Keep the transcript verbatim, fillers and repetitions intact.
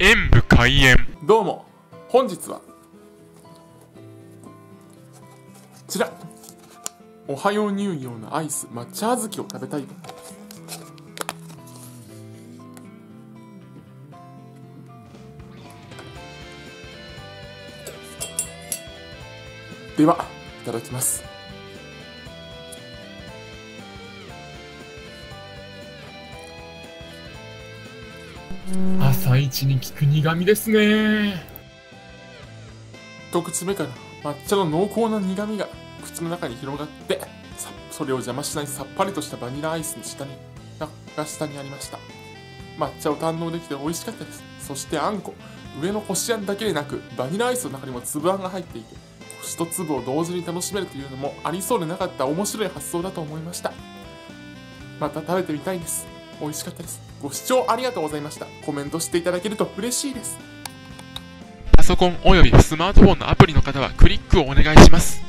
演武開演。どうも、本日はこちら、おはよう乳業のアイス抹茶あずきを食べたい。では、いただきます。朝一に効く苦味ですね。一口目から抹茶の濃厚な苦味が口の中に広がって、それを邪魔しないさっぱりとしたバニラアイスの下にが下にありました。抹茶を堪能できて美味しかったです。そしてあんこ、上のこしあんだけでなくバニラアイスの中にも粒あんが入っていて、一粒を同時に楽しめるというのもありそうでなかった面白い発想だと思いました。また食べてみたいです。美味しかったです。ご視聴ありがとうございました。コメントしていただけると嬉しいです。パソコンおよびスマートフォンのアプリの方はクリックをお願いします。